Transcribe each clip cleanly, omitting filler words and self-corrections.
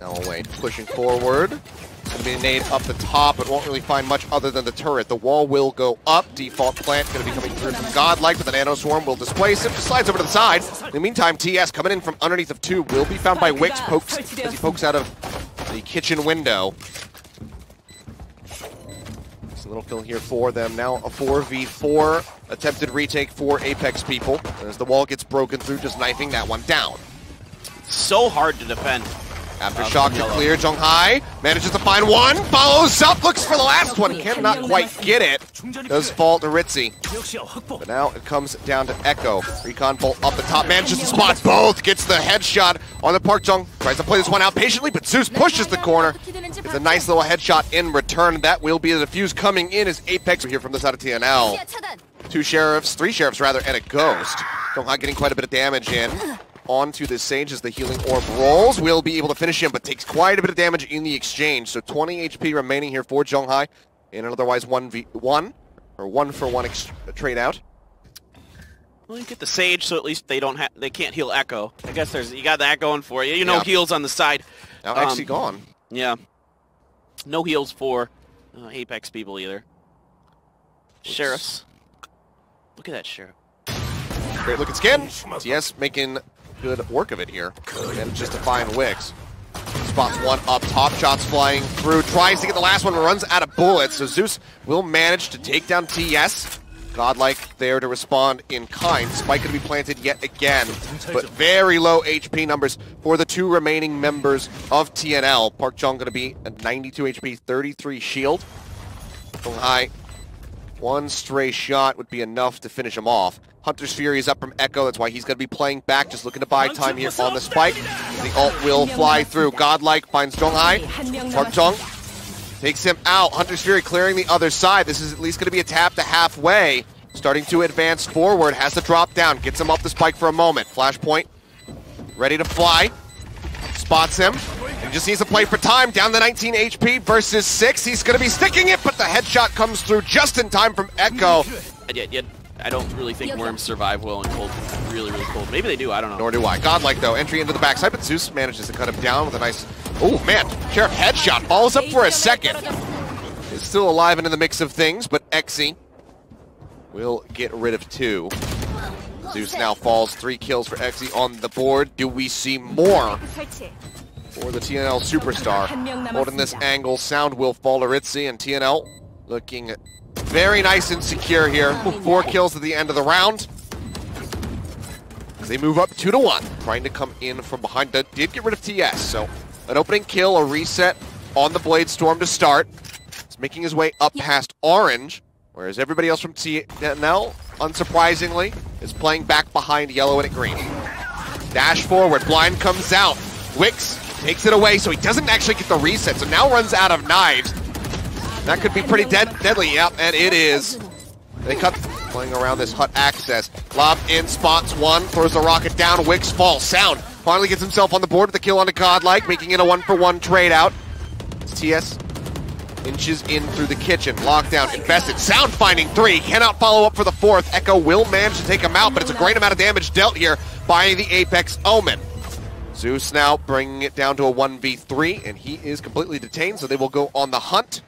No, wait, pushing forward. It's going to be nade up the top, but won't really find much other than the turret. The wall will go up. Default plant going to be coming through from Godlike, but the Nano Swarm will displace him. Just slides over to the side. In the meantime, TS coming in from underneath of two will be found by Wix. Pokes as he pokes out of the kitchen window. It's a little kill here for them. Now a 4v4 attempted retake for Apex people. As the wall gets broken through, just knifing that one down. So hard to defend. Aftershock to clear, Jeonghi manages to find one, follows up, looks for the last one, cannot quite get it. Does fall to Ritzy. But now it comes down to eKo. Recon Bolt up the top, manages to spot both, gets the headshot on the ParkJJong. Tries to play this one out patiently, but Zeus pushes the corner. It's a nice little headshot in return. That will be the defuse coming in as Apex here from the side of TNL. Three sheriffs rather, and a ghost. Jeonghi getting quite a bit of damage in. Onto this Sage as the healing orb rolls. Will be able to finish him, but takes quite a bit of damage in the exchange. So 20 HP remaining here for Jeonghi in an otherwise 1v1, or 1-for-1 trade out. Well, you get the Sage, so at least they can't heal eKo. I guess you got that going for you. Yeah. Heals on the side. Now actually gone. Yeah. No heals for Apex people either. Oops. Sheriffs. Look at that Sheriff. Great looking skin. TS making good work of it here. Manages to find Wix. Spots one up top, shots flying through. Tries to get the last one, runs out of bullets. So Zeus will manage to take down TS. Godlike there to respond in kind. Spike gonna be planted yet again. But very low HP numbers for the two remaining members of TNL. ParkJJong gonna be at 92 HP, 33 shield. Going high. One stray shot would be enough to finish him off. Hunter's Fury is up from eKo, that's why he's going to be playing back, just looking to buy time here on the spike. The ult will fly through. Godlike finds Jeonghi. ParkJJong takes him out. Hunter's Fury clearing the other side. This is at least going to be a tap to halfway. Starting to advance forward, has to drop down, gets him up the spike for a moment. Flashpoint, ready to fly. Spots him. He just needs to play for time. Down to 19 HP versus 6. He's going to be sticking it, but the headshot comes through just in time from eKo. I don't really think worms survive well in cold. Really, really cold. Maybe they do, I don't know. Nor do I. Godlike, though, entry into the backside, but Zeus manages to cut him down with a nice... Oh, man, Sheriff headshot follows up for a second. Is still alive and in the mix of things, but exy will get rid of two. Zeus now falls. 3 kills for exy on the board. Do we see more for the TNL superstar? Holding this angle, Sound will fall to Ritzy, and TNL looking... Very nice and secure here. 4 kills at the end of the round. They move up 2-1. Trying to come in from behind. That did get rid of TS, so an opening kill, a reset on the Blade Storm to start. He's making his way up past Orange, whereas everybody else from TNL, unsurprisingly, is playling back behind Yellow and at Green. Dash forward. Blind comes out. Wix takes it away, so he doesn't actually get the reset, so now runs out of knives. That could be pretty deadly, yep, and it is. They cut playing around this hut access. Lob in, spots one, throws the rocket down, Wix falls. Sound finally gets himself on the board with the kill onto Godlike, making it a 1-for-1 trade out. TS inches in through the kitchen. Lockdown, invested. Sound finding 3, cannot follow up for the 4th. eKo will manage to take him out, but it's a great amount of damage dealt here by the Apex Omen. Zeus now bringing it down to a 1v3, and he is completely detained, so they will go on the hunt.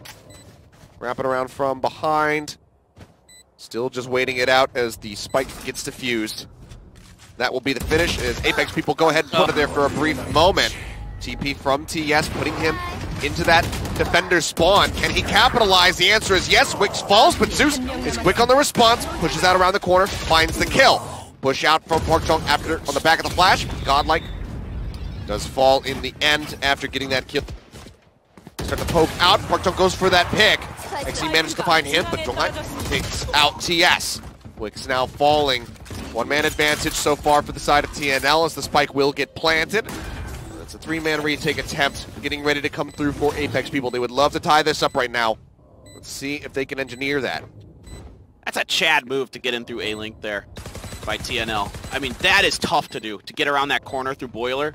Wrapping around from behind. Still just waiting it out as the spike gets defused. That will be the finish as Apex people go ahead and put it there for a brief moment. TP from TS, putting him into that defender spawn. Can he capitalize? The answer is yes. Wix falls, but Zeus is quick on the response. Pushes out around the corner, finds the kill. Push out from ParkJJong after on the back of the flash. Godlike does fall in the end after getting that kill. Start to poke out. ParkJJong goes for that pick. exy managed to find him, but Jeonghi takes out TS. Wix now falling. 1-man advantage so far for the side of TNL as the spike will get planted. That's a 3-man retake attempt, getting ready to come through for Apex people. They would love to tie this up right now. Let's see if they can engineer that. That's a Chad move to get in through A-Link there by TNL. I mean, that is tough to do, to get around that corner through Boiler.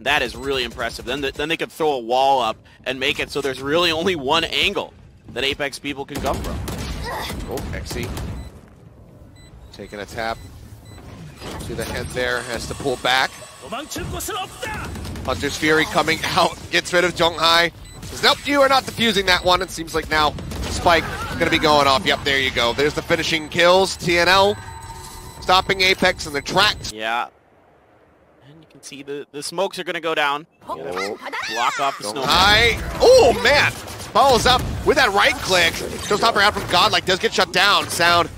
That is really impressive. Then they could throw a wall up and make it so there's really only one angle that Apex people can come from. Oh, exy taking a tap to the head there, has to pull back. Hunter's Fury coming out, gets rid of Jeonghi. Says, nope, you are not defusing that one. It seems like now Spike is going to be going off. Yep, there you go. There's the finishing kills. TNL stopping Apex in their tracks. Yeah. And you can see the smokes are going to go down. It'll block off the snowball. Oh, man. Follows up with that right click. Showstopper out from Godlike does get shut down. Sound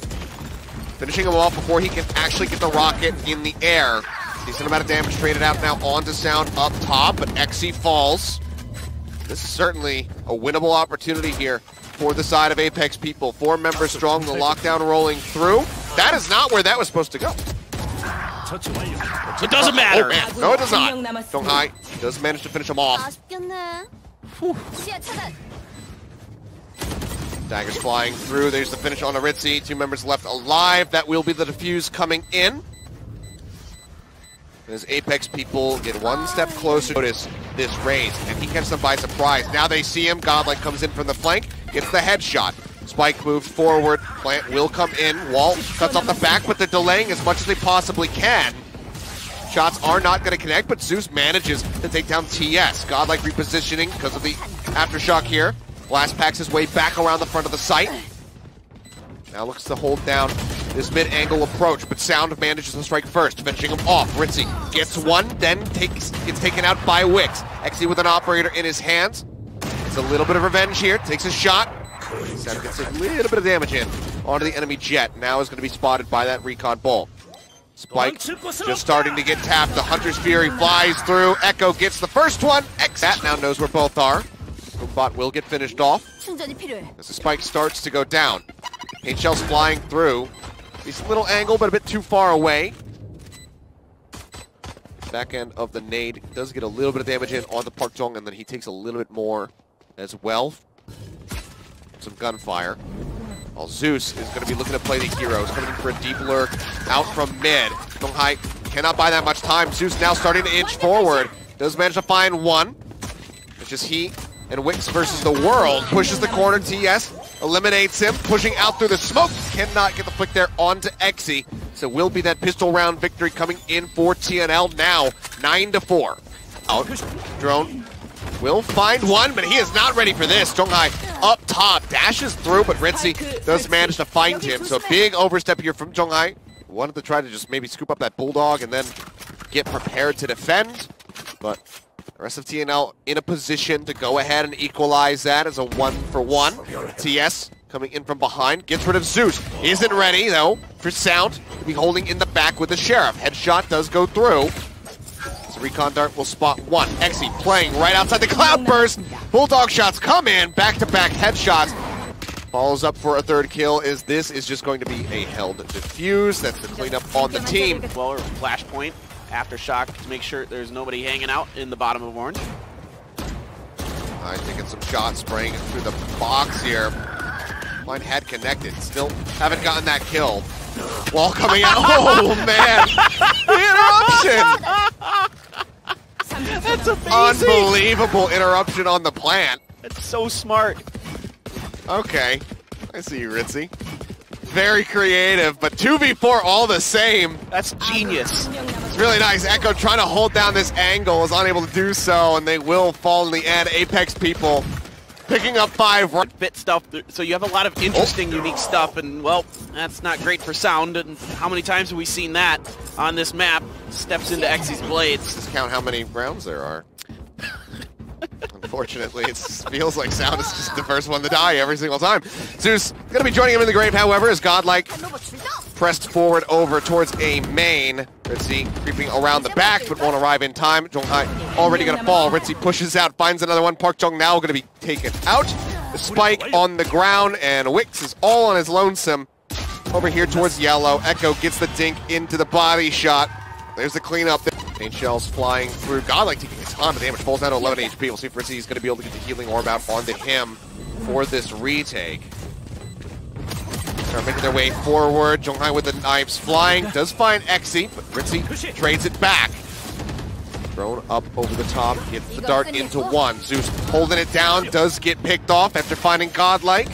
finishing him off before he can actually get the rocket in the air. Decent amount of damage traded out now onto Sound up top, but exy falls. This is certainly a winnable opportunity here for the side of Apex people. Four members strong, the lockdown rolling through. That is not where that was supposed to go. It doesn't matter. Oh, man. No, it does not. Jeonghi does manage to finish him off. Whew. Daggers flying through. There's the finish on Ritzy. Two members left alive. That will be the defuse coming in. As Apex people get one step closer to notice this raise, and he catches them by surprise. Now they see him. Godlike comes in from the flank, gets the headshot. Spike moves forward. Plant will come in. Wall cuts off the back, but they're delaying as much as they possibly can. Shots are not going to connect, but Zeus manages to take down TS. Godlike repositioning because of the aftershock here. Blast packs his way back around the front of the site. Now looks to hold down this mid-angle approach, but Sound manages to strike first, finishing him off. Ritzy gets one, then gets taken out by Wix. Exy with an operator in his hands. It's a little bit of revenge here, takes a shot. Sound gets a little bit of damage in onto the enemy Jett. Now is going to be spotted by that Recon Bolt. Spike just starting to get tapped. The Hunter's Fury flies through. eKo gets the first one. That now knows where both are. Bot will get finished off as the spike starts to go down. Paint shells flying through. Decent little angle, but a bit too far away. Back end of the nade does get a little bit of damage in on the ParkJong, and then he takes a little bit more as well. Some gunfire. Well, Zeus is going to be looking to play the heroes, coming in for a deep lurk out from mid. Jeonghi cannot buy that much time. Zeus now starting to inch forward. Does manage to find one. It's just he and Wix versus the world. Pushes the corner, TS eliminates him, pushing out through the smoke. Cannot get the flick there onto exy. So will be that pistol round victory coming in for TNL now, 9-4. Out, drone will find one, but he is not ready for this. Jeonghi up top, dashes through, but Ritzy does manage to find him. So big overstep here from Jeonghi. Wanted to try to just maybe scoop up that Bulldog and then get prepared to defend, but the rest of TNL in a position to go ahead and equalize that as a 1-for-1. TS coming in from behind, gets rid of Zeus. Isn't ready, though, for Sound to be holding in the back with the Sheriff. Headshot does go through. So Recon Dart will spot one. exy playing right outside the cloud burst. Bulldog shots come in, back-to-back headshots. Follows up for a third kill. This is just going to be a held defuse. That's the cleanup on the team. Blower Flashpoint. Aftershock to make sure there's nobody hanging out in the bottom of orange. I'm taking some shots, spraying it through the box here. Mine had connected. Still haven't gotten that kill. Wall coming out. Oh, man. The interruption. That's amazing. Unbelievable interruption on the plant. That's so smart. Okay. I see you, Ritzy. Very creative, but 2v4 all the same. That's genius. It's really nice. eKo trying to hold down this angle is unable to do so, and they will fall in the end. Apex people picking up 5 right fit stuff. So you have a lot of interesting, unique stuff, and well, that's not great for Sound. And how many times have we seen that on this map? Steps into exy's blades. Just count how many rounds there are. Unfortunately, it feels like Sound is just the first one to die every single time. Zeus is going to be joining him in the grave, however, as Godlike pressed forward over towards a main. Ritzy creeping around the back, but won't arrive in time. Jeonghi already going to fall. Ritzy pushes out, finds another one. ParkJong now going to be taken out. The spike on the ground, and Wix is all on his lonesome. Over here towards yellow. eKo gets the dink into the body shot. There's the cleanup. Paint shells flying through. Godlike taking a ton of damage. Falls down to 11 HP. We'll see if Ritzy is going to be able to get the healing orb out onto him for this retake. They're making their way forward. Jeonghi with the knives flying. Does find exy, but Ritzy trades it back. Thrown up over the top. Gets the dart into one. Zeus holding it down. Does get picked off after finding Godlike.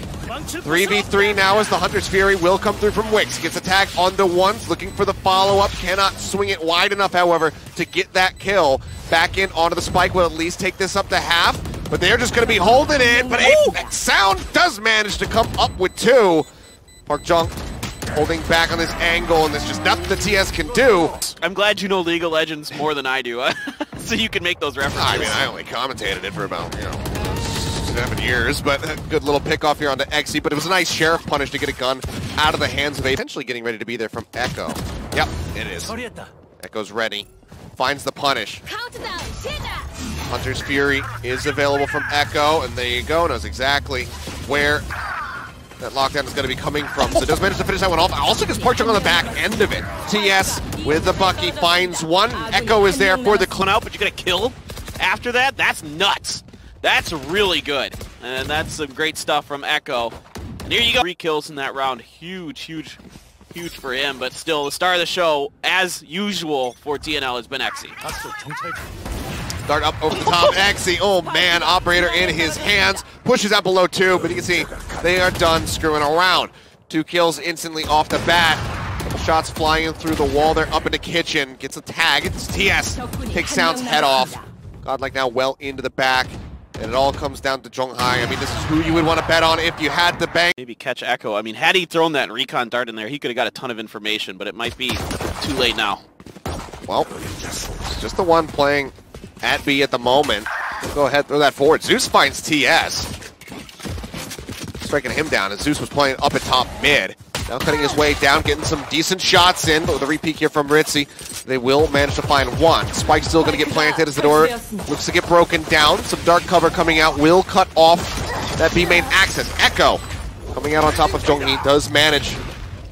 3v3 now as the Hunter's Fury will come through from Wix. Gets attacked on the ones, looking for the follow-up. Cannot swing it wide enough, however, to get that kill. Back in onto the spike will at least take this up to half. But they're just going to be holding it. But Sound does manage to come up with two. ParkJong holding back on this angle, and there's just nothing the TS can do. I'm glad you know League of Legends more than I do, so you can make those references. I mean, I only commentated it for about, 7 years, but a good little pick-off here onto exy, but it was a nice Sheriff punish to get a gun out of the hands of a potentially getting ready to be there from eKo. Yep, it is. eKo's ready. Finds the punish. Hunter's Fury is available from eKo, and there you go, knows exactly where that Lockdown is going to be coming from. So does manage to finish that one off. Also gets ParkJong on the back end of it. TS with the Bucky finds one. eKo is there for the clean out, but you got to kill after that? That's nuts. That's really good. And that's some great stuff from eKo. And here you go. 3 kills in that round. Huge, huge, huge for him. But still, the star of the show, as usual for TNL, has been exy. Dart up over the top. exy, oh man, Operator in his hands. Pushes out below two, but you can see they are done screwing around. 2 kills instantly off the bat. Shots flying through the wall. They're up in the kitchen. Gets a tag. It's TS. Kicks Sound's head off. Godlike now well into the back. And it all comes down to Jeonghi. I mean, this is who you would want to bet on if you had the bank. Maybe catch eKo. I mean, had he thrown that Recon Dart in there, he could have got a ton of information, but it might be too late now. Well, just the one playing at B at the moment. Go ahead, throw that forward. Zeus finds TS. Striking him down, and Zeus was playing up at top mid. Now cutting his way down, getting some decent shots in, but with a re-peek here from Ritzy, they will manage to find one. Spike's still going to get planted as the door looks to get broken down. Some dark cover coming out will cut off that B main access. eKo coming out on top of Jeonghi does manage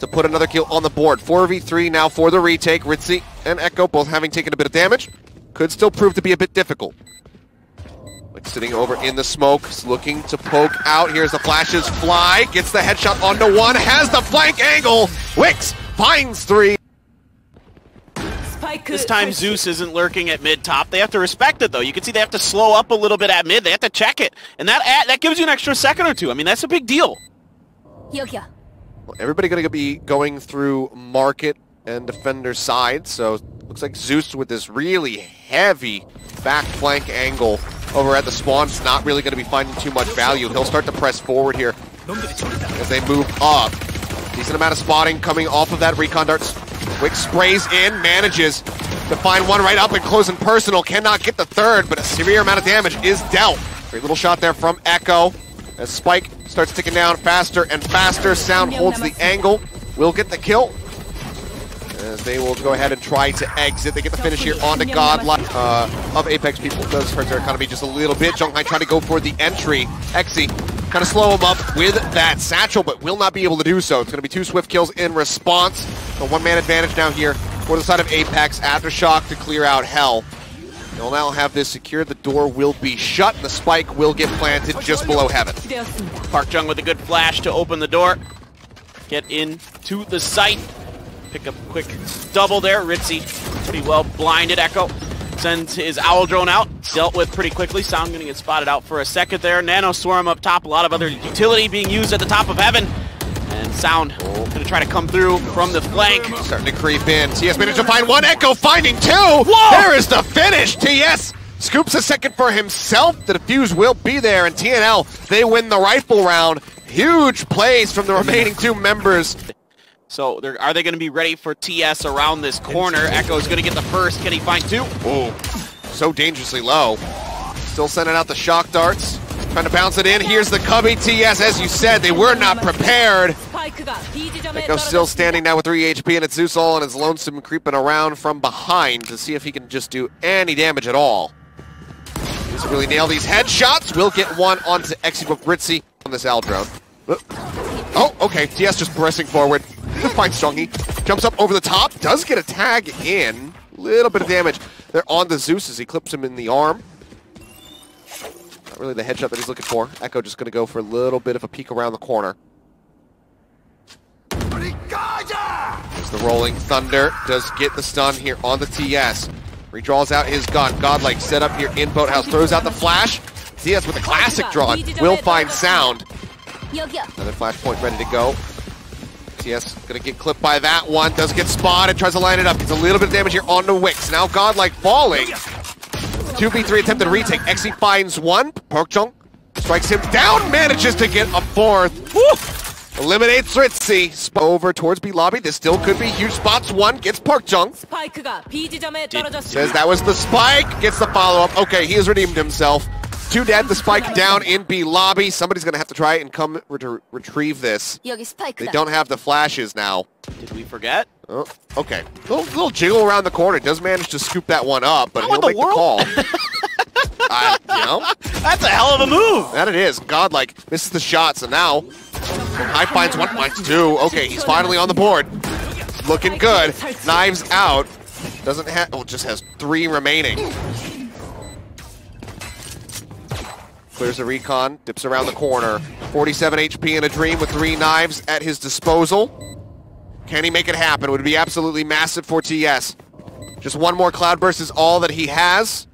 to put another kill on the board. 4v3 now for the retake. Ritzy and eKo both having taken a bit of damage. Could still prove to be a bit difficult. Like sitting over in the smoke, looking to poke out. Here's the flashes fly, gets the headshot onto one, has the flank angle. Wix finds three. This time Zeus isn't lurking at mid top. They have to respect it though. You can see they have to slow up a little bit at mid. They have to check it. And that gives you an extra second or two. I mean, that's a big deal. Well, everybody gonna be going through market and defender side. So looks like Zeus with this really heavy back flank angle over at the spawn, it's not really going to be finding too much value. He'll start to press forward here as they move up. Decent amount of spotting coming off of that Recon Dart. Wix sprays in, manages to find one right up and close and personal. Cannot get the third, but a severe amount of damage is dealt. Great little shot there from eKo as Spike starts ticking down faster and faster. Sound holds the angle. Will get the kill. As they will go ahead and try to exit. They get the finish here onto Godlike of Apex people. Does hurt their economy just a little bit. Jeonghi trying to go for the entry. exy kind of slow him up with that satchel, but will not be able to do so. It's going to be 2 swift kills in response. The one-man advantage now here for the side of Apex. Aftershock to clear out hell. They'll now have this secured. The door will be shut. The spike will get planted just below heaven. ParkJong with a good flash to open the door. Get into the site. Pick up a quick double there. Ritzy pretty well blinded. eKo sends his Owl Drone out. Dealt with pretty quickly. Sound going to get spotted out for a second there. Nano Swarm up top. A lot of other utility being used at the top of heaven. And Sound going to try to come through from the flank. Starting to creep in. TS managed to find one. eKo finding two. Whoa! There is the finish. TS scoops a second for himself. The defuse will be there. And TNL, they win the rifle round. Huge plays from the remaining 2 members. So, are they going to be ready for TS around this corner? eKo is going to get the first. Can he find two? Oh, so dangerously low. Still sending out the shock darts. Trying to bounce it in. Here's the cubby. TS, as you said, they were not prepared. eKo still standing now with 3 HP, and it's Zeus all on his lonesome creeping around from behind to see if he can just do any damage at all. He's really nailed these headshots. We'll get one onto exy with Ritzy on this Owl Drone. Oh, okay. TS just pressing forward. Finds Jeonghi, jumps up over the top, does get a tag in. Little bit of damage there on the Zeus as he clips him in the arm. Not really the headshot that he's looking for. eKo just going to go for a little bit of a peek around the corner. There's the Rolling Thunder, does get the stun here on the TS. Redraws out his gun. Godlike set up here in Boathouse, throws out the flash. TS with a classic drawn will find Sound. Another flashpoint ready to go. TS gonna get clipped by that one. Doesn't get spotted. Tries to line it up. Gets a little bit of damage here on the Wix. Now Godlike falling. 2v3 attempted retake. Exy finds one. ParkJong strikes him down. Manages to get a fourth. Woo! Eliminates Ritzy. Over towards B lobby. This still could be huge spots. One gets ParkJong. Says that was the spike. Gets the follow up. Okay, he has redeemed himself. Two dead, the spike down in B lobby. Somebody's gonna have to try and come retrieve this. They don't have the flashes now. Did we forget? Oh, okay. Little jiggle around the corner. Does manage to scoop that one up, but he'll make the call. You know? That's a hell of a move. That it is. Godlike misses the shot, so now High finds one, finds two. Okay, he's finally on the board. Looking good. Knives out. Doesn't have, oh, just has three remaining. Clears the recon, dips around the corner. 47 HP in a dream with three knives at his disposal. Can he make it happen? It would be absolutely massive for TS. Just one more cloud burst is all that he has.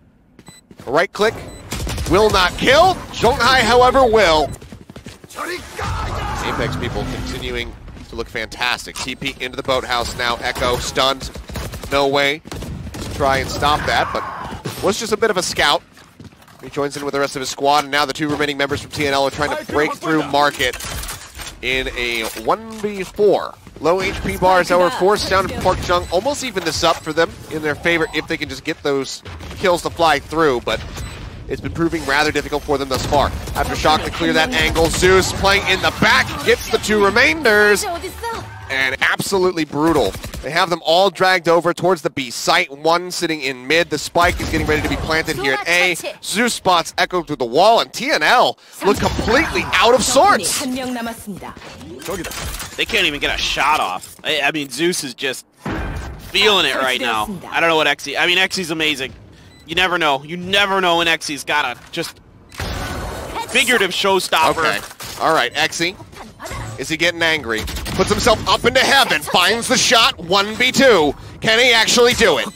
A right click will not kill. Jeonghi, however, will. Apex people continuing to look fantastic. TP into the boathouse now. eKo stunned. No way to try and stop that, but was just a bit of a scout. He joins in with the rest of his squad, and now the two remaining members from TNL are trying to break through market in a 1v4. Low HP bars, however, forced down to ParkJong. Almost even this up for them in their favor if they can just get those kills to fly through, but it's been proving rather difficult for them thus far. Aftershock to clear that angle. Zeus playing in the back, gets the two remainders, and absolutely brutal. They have them all dragged over towards the B site. One sitting in mid. The spike is getting ready to be planted here at A. Zeus spots eKo through the wall, and TNL look completely out of sorts. They can't even get a shot off. I mean, Zeus is just feeling it right now. I don't know what exy. I mean, exy's amazing. You never know. You never know when exy's got a just figurative showstopper. Okay. All right, exy. Is he getting angry? Puts himself up into heaven, finds the shot, 1v2. Can he actually do it?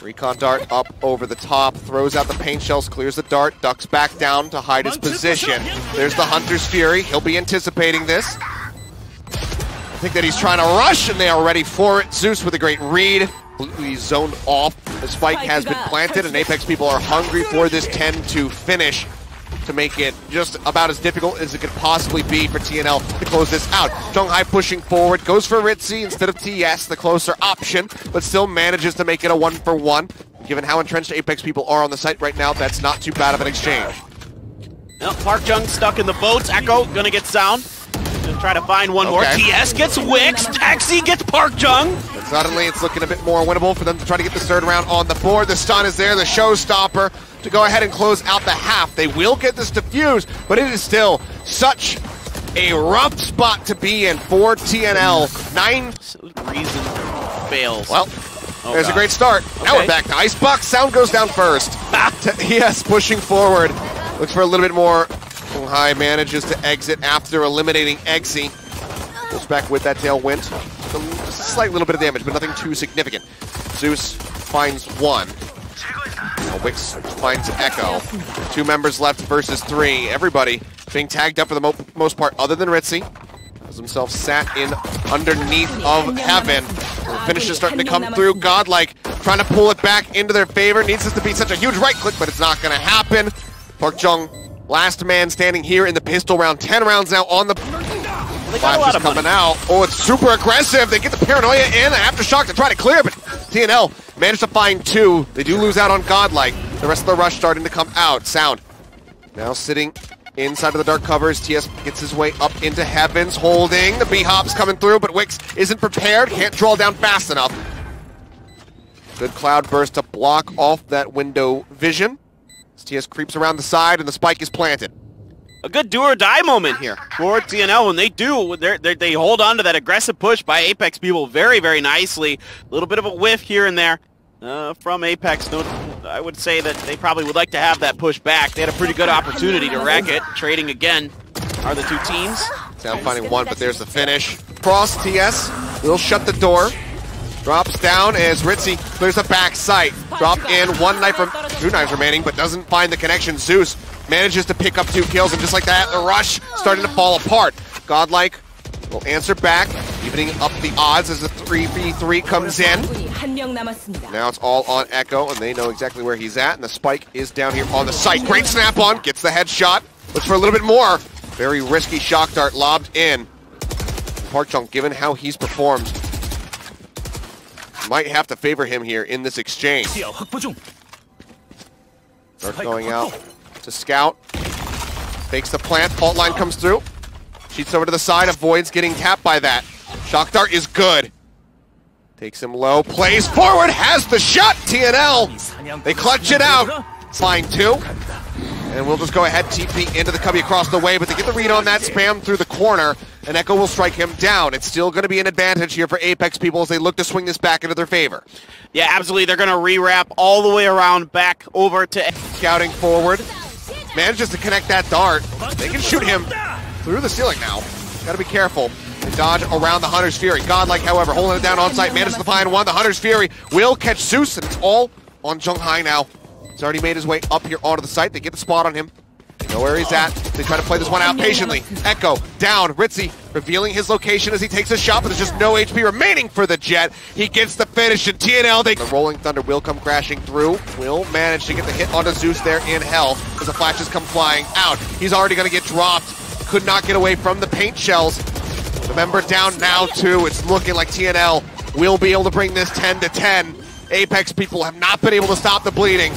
Recon dart up over the top, throws out the paint shells, clears the dart, ducks back down to hide his position. There's the Hunter's Fury. He'll be anticipating this. I think that he's trying to rush, and they are ready for it. Zeus with a great read. He's zoned off. The spike has been planted, and Apex people are hungry for this 10-2 finish, to make it just about as difficult as it could possibly be for TNL to close this out. Jeonghi pushing forward, goes for Ritzy instead of TS, the closer option, but still manages to make it a 1-for-1. Given how entrenched Apex people are on the site right now, that's not too bad of an exchange. Well, ParkJong stuck in the boats. eKo gonna get sound. Gonna try to find one more. TS gets Wix. exy gets ParkJong. And suddenly it's looking a bit more winnable for them to try to get this third round on the board. The stun is there, the showstopper, to go ahead and close out the half. They will get this defused, but it is still such a rough spot to be in for TNL. 9 reason fails. Well, there's a great start. Okay. Now we're back to Icebox. Sound goes down first. Yes, pushing forward. Looks for a little bit more. Jeonghi manages to exit after eliminating exy. Goes back with that tailwind. Just a slight little bit of damage, but nothing too significant. Zeus finds one. Wix finds eKo. Two members left versus three. Everybody being tagged up for the most part, other than Ritzy. Has himself sat in underneath of heaven. The finish is starting to come through. Godlike trying to pull it back into their favor. Needs this to be such a huge right click, but it's not going to happen. ParkJong, last man standing here in the pistol round. 10 rounds now on the... Flash is coming out. Oh, it's super aggressive. They get the Paranoia in. Aftershock to try to clear, but TNL managed to find two. They do lose out on Godlike. The rest of the rush starting to come out. Sound now sitting inside of the dark covers. TS gets his way up into heavens, holding. The B-hop's coming through, but Wix isn't prepared. Can't draw down fast enough. Good cloud burst to block off that window vision. As TS creeps around the side, and the spike is planted. A good do-or-die moment here for TNL when they do. They hold on to that aggressive push by Apex people very, very nicely. A little bit of a whiff here and there from Apex. No, I would say that they probably would like to have that push back. They had a pretty good opportunity to wreck it. Trading again are the two teams. Sound finding one, but there's the finish. Cross TS will shut the door. Drops down as Ritzy clears the back sight. Drop in one knife from Two knives remaining, but doesn't find the connection. Zeus manages to pick up 2 kills, and just like that, the rush starting to fall apart. Godlike will answer back, evening up the odds as the 3v3 comes in. Now it's all on eKo, and they know exactly where he's at, and the spike is down here on the site. Great snap on, gets the headshot, looks for a little bit more. Very risky shock dart lobbed in. ParkJong, given how he's performed, might have to favor him here in this exchange. Dart going out to scout, fakes the plant, fault line comes through. Sheets over to the side, avoids getting tapped by that. Shock dart is good. Takes him low, plays forward, has the shot! TNL, they clutch it out. Find 2. And we'll just go ahead, TP into the cubby across the way, but they get the read on that spam through the corner, and eKo will strike him down. It's still going to be an advantage here for Apex people as they look to swing this back into their favor. Yeah, absolutely. They're going to rewrap all the way around back over to... Scouting forward. Manages to connect that dart. They can shoot him through the ceiling now. Got to be careful. They dodge around the Hunter's Fury. Godlike, however, holding it down on site. Manages to find 1. The Hunter's Fury will catch Zeus, and it's all on Jeonghi now. He's already made his way up here onto the site. They get the spot on him. They know where he's at. They try to play this one out patiently. eKo down. Ritzy revealing his location as he takes a shot, but there's just no HP remaining for the Jett. He gets the finish, and TNL, the Rolling Thunder will come crashing through. Will manage to get the hit onto Zeus there in health as the flashes come flying out. He's already going to get dropped. Could not get away from the paint shells. Remember, down now, too. It's looking like TNL will be able to bring this 10-10. Apex people have not been able to stop the bleeding.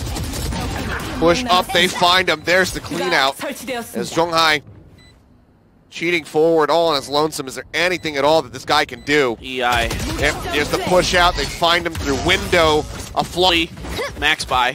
Push up, they find him. There's the clean out as Jeonghi cheating forward all on his lonesome. Is there anything at all that this guy can do? EI. Yep, there's the push out. They find him through window. A fly. Max buy.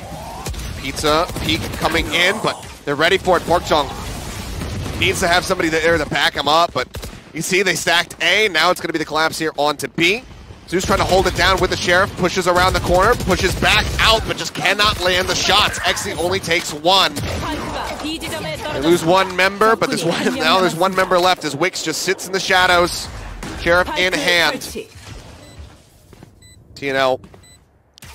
Pizza peak coming in, but they're ready for it. ParkJong needs to have somebody there to back him up, but you see they stacked A. Now it's going to be the collapse here on to B. Zeus trying to hold it down with the Sheriff, pushes around the corner, pushes back out, but just cannot land the shots. Exy only takes 1. They lose 1 member, but there's now there's one member left as Wix just sits in the shadows. Sheriff in hand. TNL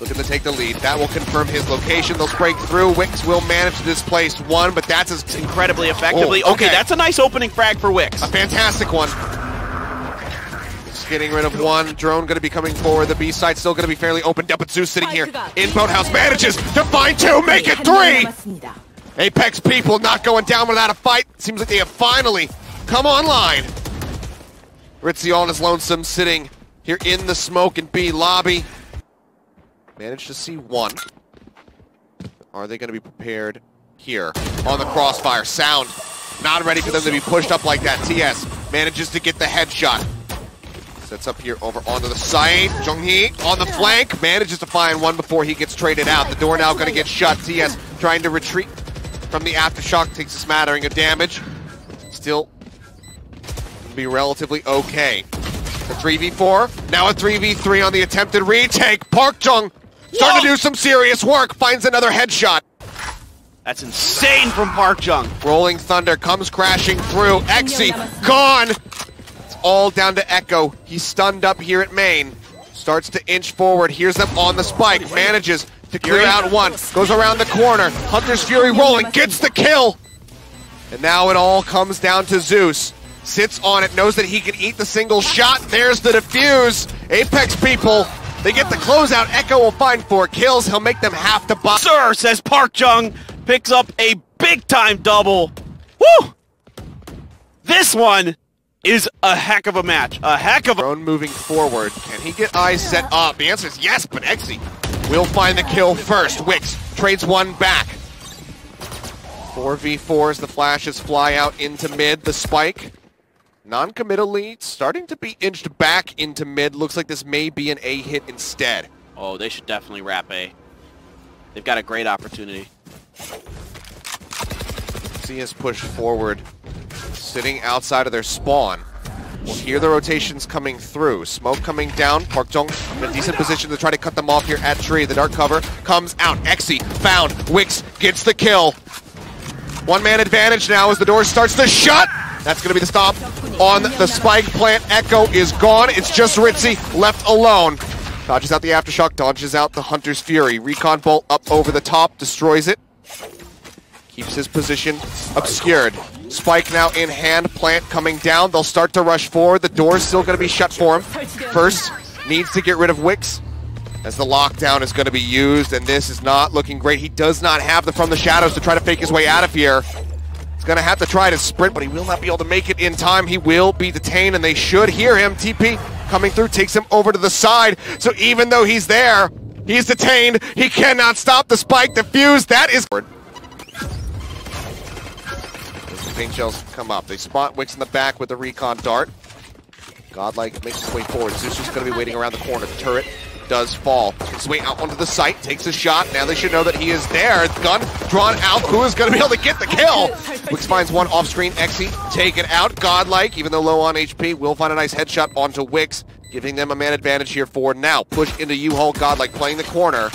looking to take the lead. That will confirm his location. They'll break through. Wix will manage to displace 1, but that's as incredibly effectively. Okay, that's a nice opening frag for Wix. A fantastic one. Getting rid of 1. Drone going to be coming forward. The B side still going to be fairly opened up, but Zeus sitting here in boathouse manages to find 2, make it 3! Apex people not going down without a fight. Seems like they have finally come online. Ritzy on his lonesome sitting here in the smoke and B lobby. Managed to see 1. Are they going to be prepared here on the crossfire? Sound not ready for them to be pushed up like that. TS manages to get the headshot. That's up here over onto the site. Jeonghi on the flank, manages to find 1 before he gets traded out. The door now going to get shut. TS trying to retreat from the aftershock, takes a smattering of damage. Still be relatively okay. The 3v4, now a 3v3 on the attempted retake. ParkJong starting to do some serious work, finds another headshot. That's insane from ParkJong. Rolling Thunder comes crashing through. Exy gone. All down to eKo. He's stunned up here at main. Starts to inch forward. Hears them on the spike. Manages to clear out 1. Goes around the corner. Hunter's Fury rolling. Gets the kill. And now it all comes down to Zeus. Sits on it. Knows that he can eat the single shot. There's the defuse. Apex people, they get the closeout. eKo will find 4 kills. He'll make them have to buy. Sir, says ParkJong. Picks up a big time double. Woo! This one is a heck of a match, a heck of a... Drone moving forward, can he get eyes set up? The answer is yes, but exy will find the kill first. Wix trades 1 back. 4v4 as the flashes fly out into mid, the spike. Non-committally starting to be inched back into mid. Looks like this may be an A hit instead. Oh, they should definitely wrap A. They've got a great opportunity. See us push forward. Sitting outside of their spawn. We'll hear the rotations coming through. Smoke coming down. ParkJong in a decent position to try to cut them off here at tree. The dark cover comes out. Exy found. Wix gets the kill. 1-man advantage now as the door starts to shut. That's going to be the stop on the spike plant. eKo is gone. It's just Ritzy left alone. Dodges out the Aftershock, dodges out the Hunter's Fury. Recon Bolt up over the top, destroys it. Keeps his position obscured. Spike now in hand, plant coming down. They'll start to rush forward. The door's still going to be shut for him. First, needs to get rid of Wix, as the lockdown is going to be used, and this is not looking great. He does not have the From the Shadows to try to fake his way out of here. He's going to have to try to sprint, but he will not be able to make it in time. He will be detained, and they should hear him. TP coming through, takes him over to the side. So even though he's there, he's detained. He cannot stop the spike, the fuse. That is... As the paint shells come up, they spot Wix in the back with the Recon Dart. Godlike makes his way forward. Zeus is going to be waiting around the corner. The turret does fall. Swing out onto the site, takes a shot. Now they should know that he is there. Gun drawn out. Who is going to be able to get the kill? Wix finds one off screen. Exy taken out. Godlike, even though low on HP, will find a nice headshot onto Wix, giving them a man advantage here for now. Push into U-Haul. Godlike playing the corner.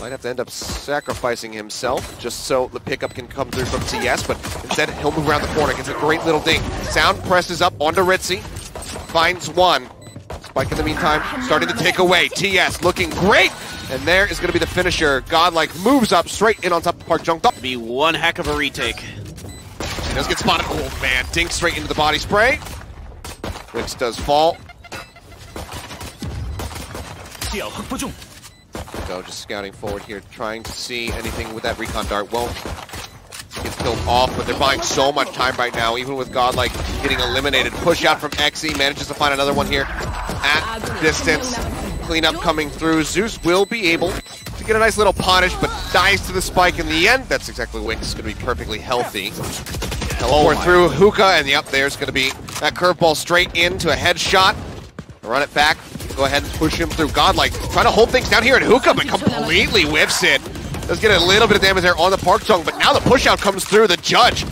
Might have to end up sacrificing himself just so the pickup can come through from TS, but instead he'll move around the corner. Gets a great little ding. Sound presses up onto Ritzy. Finds one. Spike in the meantime, starting to take away. TS looking great, and there is going to be the finisher. Godlike moves up straight in on top of ParkJJong. Be one heck of a retake. He does get spotted. Oh man, dink straight into the body spray. Wix does fall. So just scouting forward here, trying to see anything with that Recon Dart. Won't get killed off, but they're buying so much time right now, even with Godlike getting eliminated. Push out from exy, manages to find another one here. At distance, cleanup coming through. Zeus will be able to get a nice little punish, but dies to the spike in the end. That's exactly when it's going to be perfectly healthy. Teleport through Hookah, and yep, there's going to be that curveball straight into a headshot. Run it back, go ahead and push him through. Godlike trying to hold things down here at Hookah, but completely whiffs it. Does get a little bit of damage there on the ParkJJong, but now the push-out comes through. The Judge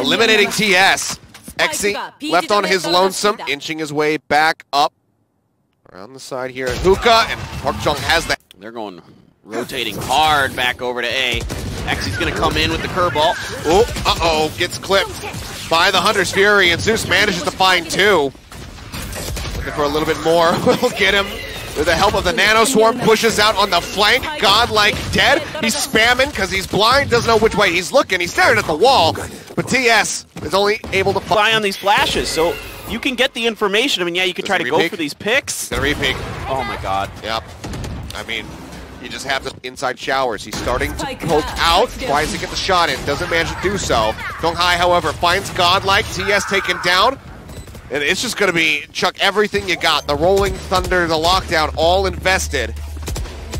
eliminating TS. exy left on his lonesome, inching his way back up. Around the side here at Hookah, and ParkJJong has that. They're going rotating hard back over to A. exy's going to come in with the curveball. Oh, uh-oh, gets clipped by the Hunter's Fury, and Zeus manages to find two. Looking for a little bit more. We'll get him with the help of the Nano Swarm. Pushes out on the flank. Godlike dead. He's spamming because he's blind, doesn't know which way he's looking. He's staring at the wall, but TS is only able to fly on these flashes, so... You can get the information. I mean, yeah, you can try to go for these picks. The re-peek. Oh my god. Yep. I mean, you just have the inside showers. He's starting to poke out. Tries to get the shot in. Doesn't manage to do so. Jeonghi, however, finds Godlike. TS taken down. And it's just going to be, chuck everything you got. The Rolling Thunder, the Lockdown, all invested.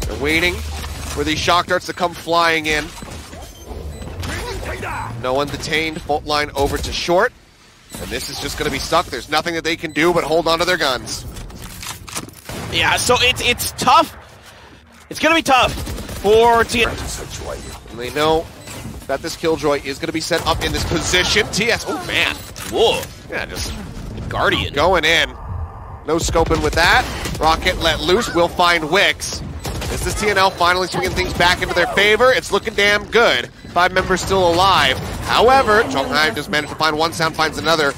They're waiting for these shock darts to come flying in. No one detained. Fault line over to short. And this is just going to be stuck. There's nothing that they can do but hold on to their guns. Yeah, so it's tough. It's going to be tough for TS. And they know that this Killjoy is going to be set up in this position. TS, oh man. Whoa. Yeah, just Guardian. Going in. No scoping with that. Rocket let loose. We'll find Wix. This is TNL finally swinging things back into their favor. It's looking damn good. 5 members still alive. However, Jeonghi just managed to find one. Sound finds another.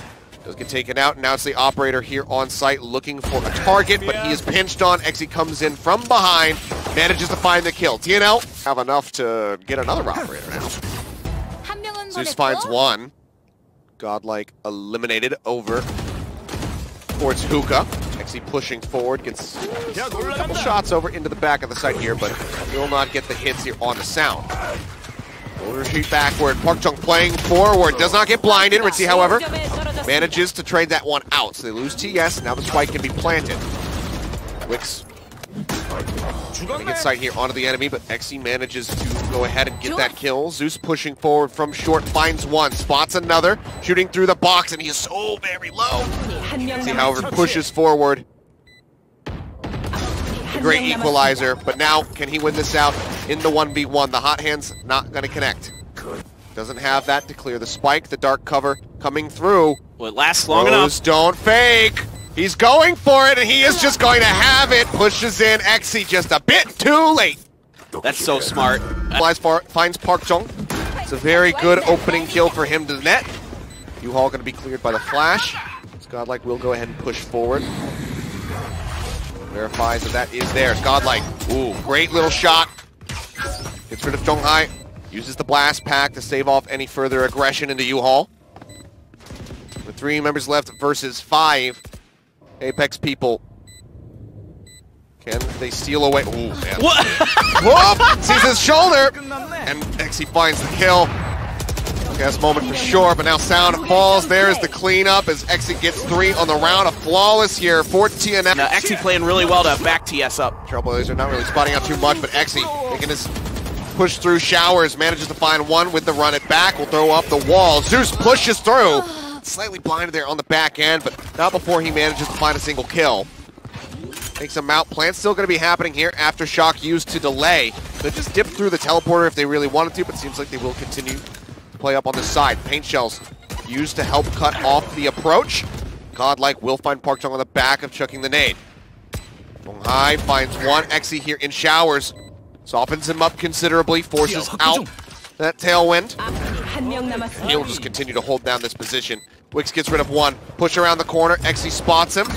Does get taken out. And now it's the Operator here on site looking for a target, but he is pinched on. exy comes in from behind, manages to find the kill. TNL have enough to get another Operator now. Zeus finds one. Godlike eliminated over towards Hookah. exy pushing forward, gets a couple shots over into the back of the site here, but will not get the hits here on the Sound. Overshoot backward. ParkJJong playing forward. Does not get blinded. Ritzy, however, manages to trade that one out. So they lose TS. Now the spike can be planted. Wix getting insight here onto the enemy, but exy manages to go ahead and get that kill. Zeus pushing forward from short. Finds one. Spots another. Shooting through the box, and he is so very low. Ritzy, however, pushes forward. The great equalizer, but now can he win this out in the 1v1? The hot hand's not going to connect. Doesn't have that to clear the spike. The dark cover coming through. Well, it lasts long enough. Don't fake. He's going for it, and he is just going to have it. Pushes in. exy just a bit too late. That's so smart. Finds ParkJJong. It's a very good opening kill for him to the net. U-Haul going to be cleared by the flash. Godlike will go ahead and push forward. Verifies that that is theirs. Godlike. Ooh, great little shot. Gets rid of Jeonghi. Uses the blast pack to save off any further aggression into U-Haul. With 3 members left versus 5 Apex people. Can they steal away? Ooh, man. What? Whoop! Sees his shoulder! And exy finds the kill. Best moment for sure, but now Sound falls. There is the cleanup as exy gets 3 on the round. A flawless here for TNL. Now, exy playing really well to back TS up. Trailblazer not really spotting out too much, but exy making his push through showers. Manages to find one with the run at back. Will throw up the wall. Zeus pushes through. Slightly blinded there on the back end, but not before he manages to find a single kill. Takes him out. Plant's still going to be happening here. Aftershock used to delay. They'll just dip through the teleporter if they really wanted to, but seems like they will continue play up on the side. Paint shells used to help cut off the approach. Godlike will find ParkJong on the back of chucking the nade. Jeonghi finds one. exy here in showers. Softens him up considerably. Forces out that tailwind. He will just continue to hold down this position. Wix gets rid of one. Push around the corner. exy spots him.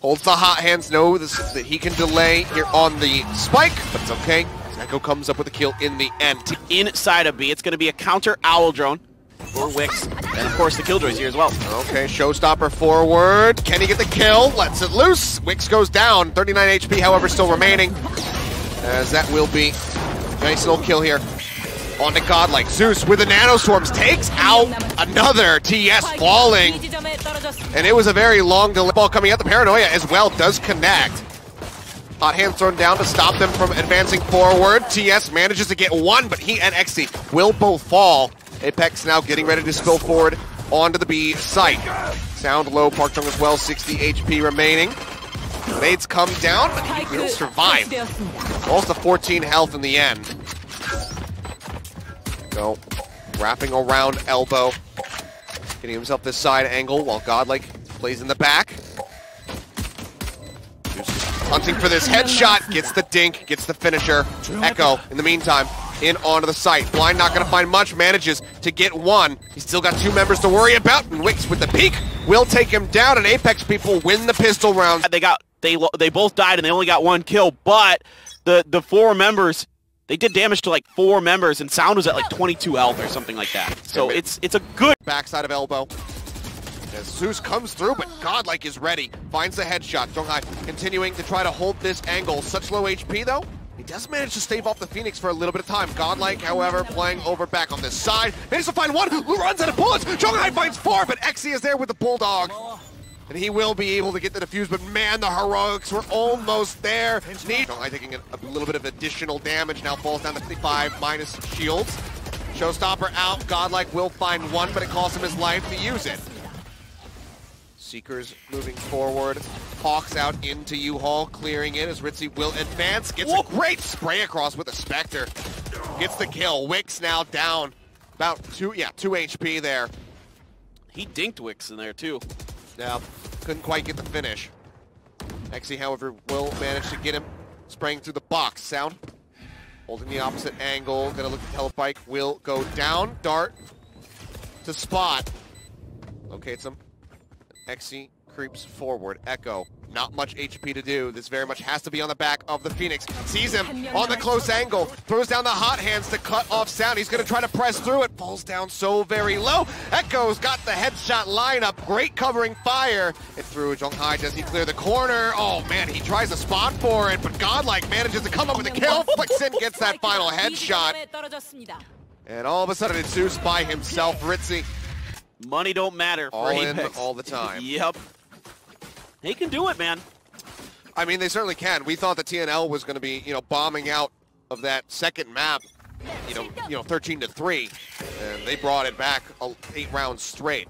Holds the hot hands. Knows that he can delay here on the spike, but it's okay. eKo comes up with a kill in the end. Inside of B, it's going to be a counter Owl Drone for Wix. And of course, the Killjoy's here as well. Okay, Showstopper forward. Can he get the kill? Lets it loose. Wix goes down. 39 HP, however, still remaining. As that will be a nice little kill here. On to Godlike. Zeus with the Nano Swarms takes out another. TS falling. And it was a very long delay. Ball coming out. The Paranoia as well does connect. Hot hands thrown down to stop them from advancing forward. TS manages to get one, but he and exy will both fall. Apex now getting ready to spill forward onto the B site. Sound low, ParkJong as well, 60 HP remaining. Nades come down, but he will survive. Almost to 14 health in the end. So, wrapping around elbow. Getting himself this side angle while Godlike plays in the back. Hunting for this headshot, gets the dink, gets the finisher. eKo, in the meantime, in onto the site. Blind not gonna find much, manages to get one. He's still got 2 members to worry about, and Wix with the peek will take him down, and Apex people win the pistol round. They both died, and they only got 1 kill, but the 4 members, they did damage to like 4 members, and Sound was at like 22 health or something like that. So it's a good backside of elbow. As Zeus comes through, but Godlike is ready. Finds the headshot. Jeonghi continuing to try to hold this angle. Such low HP, though. He does manage to stave off the Phoenix for a little bit of time. Godlike, however, playing over back on this side. Manages to find one who runs out of bullets. Jeonghi finds 4, but exy is there with the Bulldog. And he will be able to get the defuse, but man, the heroics were almost there. Jeonghi taking a little bit of additional damage. Now falls down to 55 minus shields. Showstopper out. Godlike will find one, but it costs him his life to use it. Seekers moving forward. Hawks out into U-Haul, clearing it as Ritzy will advance. Gets a great spray across with a Spectre. Gets the kill. Wix now down. About 2 HP there. He dinked Wix in there too. Now, couldn't quite get the finish. exy, however, will manage to get him. Spraying through the box. Sound holding the opposite angle. Gonna look at Telepike. Will go down. Dart to spot. Locates him. exy creeps forward. eKo, not much HP to do. This very much has to be on the back of the Phoenix. Sees him on the close angle. Throws down the hot hands to cut off Sound. He's going to try to press through it. Falls down so very low. eKo's got the headshot lineup. Great covering fire. It threw Jeonghi. Does he clear the corner? Oh, man, he tries a spot for it, but Godlike manages to come up with a kill. Flicks in, gets that final headshot. And all of a sudden, it's Zeus by himself. Ritzy. Money don't matter for Apex. All the time. Yep. They can do it, man. I mean, they certainly can. We thought the TNL was going to be, bombing out of that second map, 13-3, and they brought it back 8 rounds straight.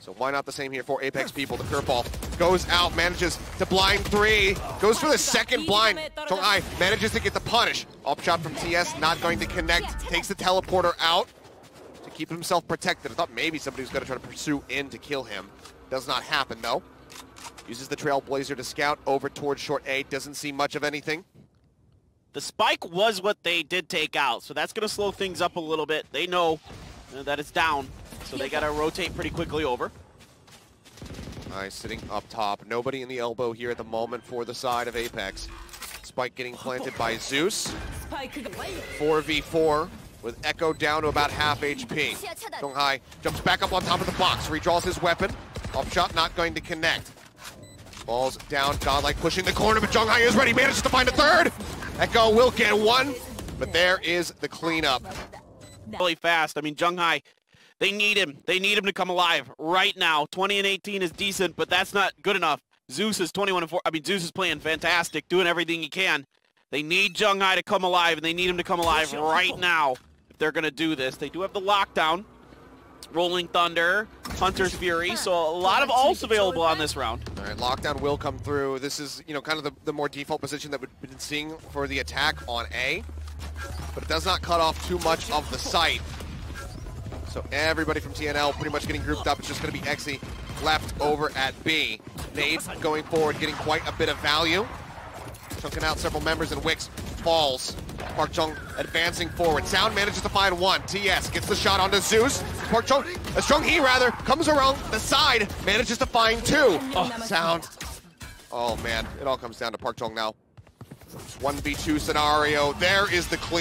So why not the same here for Apex people? The curveball goes out, manages to blind 3, goes for the second blind. Jeonghi manages to get the punish. Off shot from TS, not going to connect. Takes the teleporter out. Keep himself protected. I thought maybe somebody was going to try to pursue in to kill him. Does not happen, though. Uses the Trailblazer to scout over towards short A. Doesn't see much of anything. The spike was what they did take out, so that's going to slow things up a little bit. They know that it's down, so they got to rotate pretty quickly over. Nice, sitting up top. Nobody in the elbow here at the moment for the side of Apex. Spike getting planted by Zeus. 4v4 with eKo down to about half HP. Jeonghi jumps back up on top of the box, redraws his weapon. Off shot, not going to connect. Ball's down, Godlike pushing the corner, but Jeonghi is ready, manages to find a third. eKo will get one, but there is the cleanup. Really fast, I mean, Jeonghi, they need him to come alive right now. 20 and 18 is decent, but that's not good enough. Zeus is 21 and 4, I mean, Zeus is playing fantastic, doing everything he can. They need Jeonghi to come alive, and they need him to come alive right now if they're gonna do this. They do have the lockdown, Rolling Thunder, Hunter's Fury, so a lot of ults available on this round. All right, lockdown will come through. This is, you know, kind of the more default position that we've been seeing for the attack on A, but it does not cut off too much of the site. So everybody from TNL pretty much getting grouped up. It's just gonna be exy left over at B. Nades going forward, getting quite a bit of value. Choking out several members, and Wix falls. ParkJong advancing forward. Sound manages to find one. TS gets the shot onto Zeus. Jeonghi comes around the side, manages to find two. Oh, Sound. Oh man, it all comes down to ParkJong now. 1v2 scenario. There is the clean.